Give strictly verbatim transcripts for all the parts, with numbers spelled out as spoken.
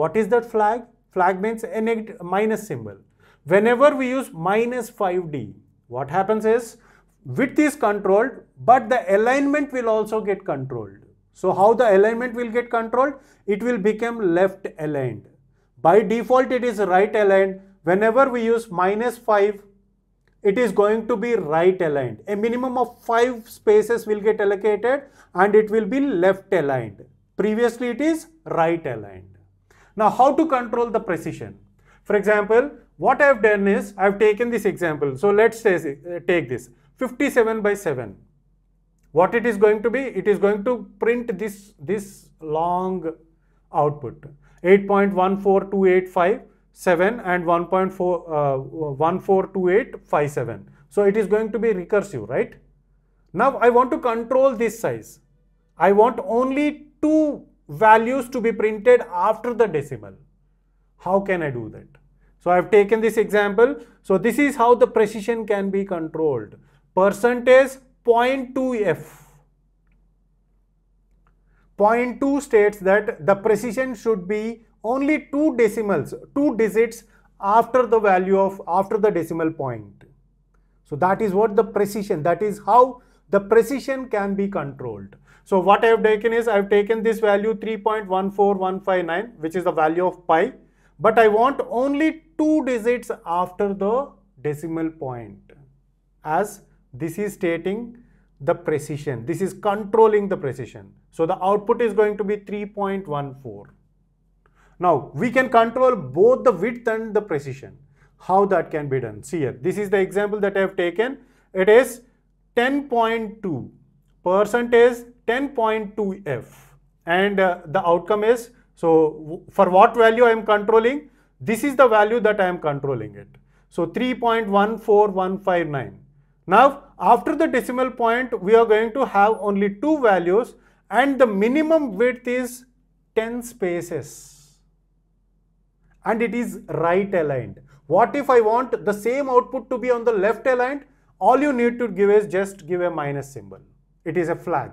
What is that flag? Flag means a negative minus symbol. Whenever we use minus five D, what happens is width is controlled, but the alignment will also get controlled. So how the alignment will get controlled? It will become left aligned. By default, it is right aligned. Whenever we use minus five, it is going to be right aligned. A minimum of five spaces will get allocated and it will be left aligned. Previously, it is right aligned. Now, how to control the precision? For example, what I have done is, I have taken this example. So let's say, take this fifty-seven by seven. What it is going to be? It is going to print this, this long output. eight point one four two eight five seven and one point one four two eight five seven. So it is going to be recursive, right? Now I want to control this size. I want only two values to be printed after the decimal. How can I do that? So I have taken this example. So this is how the precision can be controlled. Percentage zero point two F. zero point two states that the precision should be only two decimals, two digits after the value of, after the decimal point. So that is what the precision, that is how the precision can be controlled. So what I have taken is, I have taken this value three point one four one five nine, which is the value of pi, but I want only two digits after the decimal point, as this is stating the precision. This is controlling the precision. So the output is going to be three point one four. Now we can control both the width and the precision. How that can be done? See here, this is the example that I have taken. It is ten point two, percentage ten point two F, and uh, the outcome is, so for what value I am controlling? This is the value that I am controlling it. So three point one four one five nine. Now, after the decimal point, we are going to have only two values and the minimum width is ten spaces and it is right aligned. What if I want the same output to be on the left aligned? All you need to give is just give a minus symbol. It is a flag.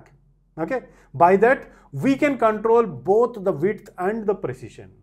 Okay? By that, we can control both the width and the precision.